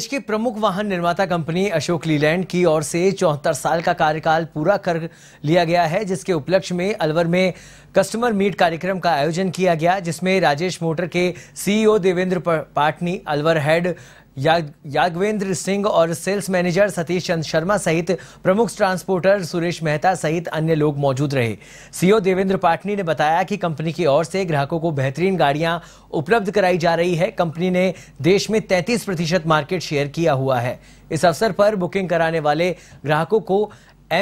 देश की प्रमुख वाहन निर्माता कंपनी अशोक लीलैंड की ओर से 74 साल का कार्यकाल पूरा कर लिया गया है, जिसके उपलक्ष्य में अलवर में कस्टमर मीट कार्यक्रम का आयोजन किया गया, जिसमें राजेश मोटर के सीईओ देवेंद्र पाटनी, अलवर हेड यागवेंद्र सिंह और सेल्स मैनेजर सतीश चंद्र शर्मा सहित प्रमुख ट्रांसपोर्टर सुरेश मेहता सहित अन्य लोग मौजूद रहे। सीईओ देवेंद्र पाटनी ने बताया कि कंपनी की ओर से ग्राहकों को बेहतरीन गाड़ियां उपलब्ध कराई जा रही है। कंपनी ने देश में 33% मार्केट शेयर किया हुआ है। इस अवसर पर बुकिंग कराने वाले ग्राहकों को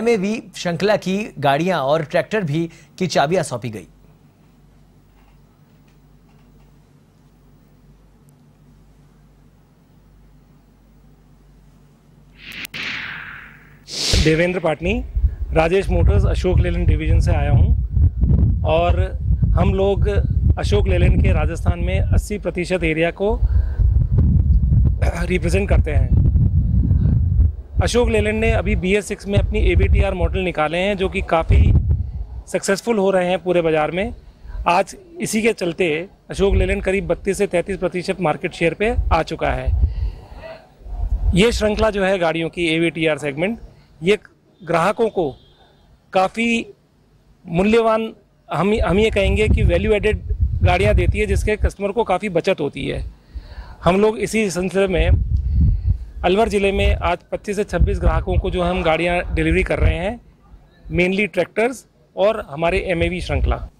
MAV श्रृंखला की गाड़ियां और ट्रैक्टर भी की चाबियां सौंपी गई। देवेंद्र पाटनी, राजेश मोटर्स अशोक लीलैंड डिवीज़न से आया हूं और हम लोग अशोक लीलैंड के राजस्थान में 80% एरिया को रिप्रेजेंट करते हैं। अशोक लीलैंड ने अभी BS VI में अपनी AVTR मॉडल निकाले हैं, जो कि काफ़ी सक्सेसफुल हो रहे हैं पूरे बाज़ार में। आज इसी के चलते अशोक लीलैंड करीब 32 से 33% मार्केट शेयर पे आ चुका है। ये श्रृंखला जो है गाड़ियों की AVTR सेगमेंट, ये ग्राहकों को काफ़ी मूल्यवान हम ये कहेंगे कि वैल्यू एडेड गाड़ियां देती है, जिसके कस्टमर को काफ़ी बचत होती है। हम लोग इसी सिलसिले में अलवर ज़िले में आज 25 से 26 ग्राहकों को जो हम गाड़ियां डिलीवरी कर रहे हैं, मेनली ट्रैक्टर्स और हमारे MAV श्रृंखला।